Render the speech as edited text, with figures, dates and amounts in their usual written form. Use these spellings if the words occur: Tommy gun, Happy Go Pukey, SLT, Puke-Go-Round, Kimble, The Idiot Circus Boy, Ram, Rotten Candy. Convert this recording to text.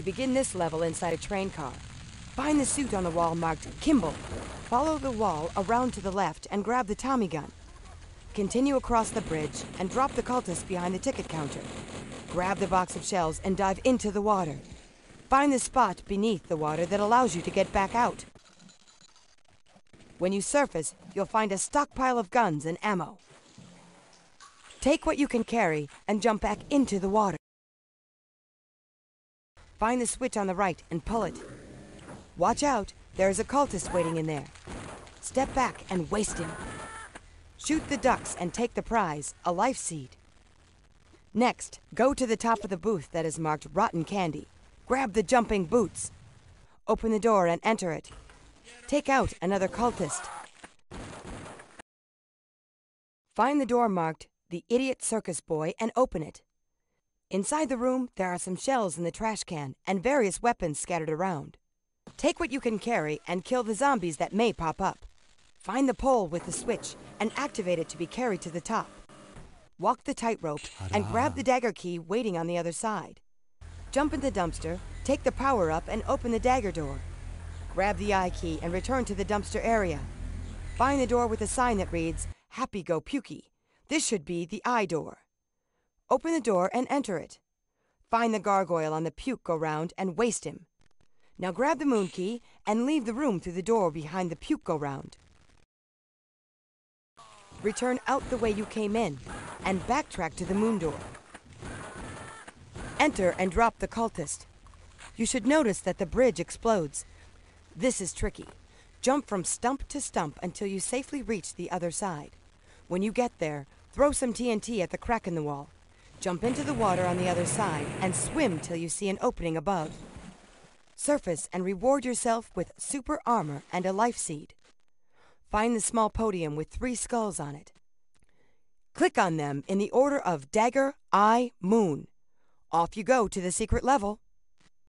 You begin this level inside a train car. Find the suit on the wall marked Kimble. Follow the wall around to the left and grab the Tommy gun. Continue across the bridge and drop the cultist behind the ticket counter. Grab the box of shells and dive into the water. Find the spot beneath the water that allows you to get back out. When you surface, you'll find a stockpile of guns and ammo. Take what you can carry and jump back into the water. Find the switch on the right and pull it. Watch out, there is a cultist waiting in there. Step back and waste him. Shoot the ducks and take the prize, a life seed. Next, go to the top of the booth that is marked Rotten Candy. Grab the jumping boots. Open the door and enter it. Take out another cultist. Find the door marked The Idiot Circus Boy and open it. Inside the room, there are some shells in the trash can and various weapons scattered around. Take what you can carry and kill the zombies that may pop up. Find the pole with the switch and activate it to be carried to the top. Walk the tightrope and grab the dagger key waiting on the other side. Jump in the dumpster, take the power up and open the dagger door. Grab the eye key and return to the dumpster area. Find the door with a sign that reads, Happy Go Pukey. This should be the eye door. Open the door and enter it. Find the gargoyle on the Puke-Go-Round and waste him. Now grab the moon key and leave the room through the door behind the Puke-Go-Round. Return out the way you came in and backtrack to the moon door. Enter and drop the cultist. You should notice that the bridge explodes. This is tricky. Jump from stump to stump until you safely reach the other side. When you get there, throw some TNT at the crack in the wall. Jump into the water on the other side and swim till you see an opening above. Surface and reward yourself with super armor and a life seed. Find the small podium with 3 skulls on it. Click on them in the order of dagger, eye, moon. Off you go to the secret level.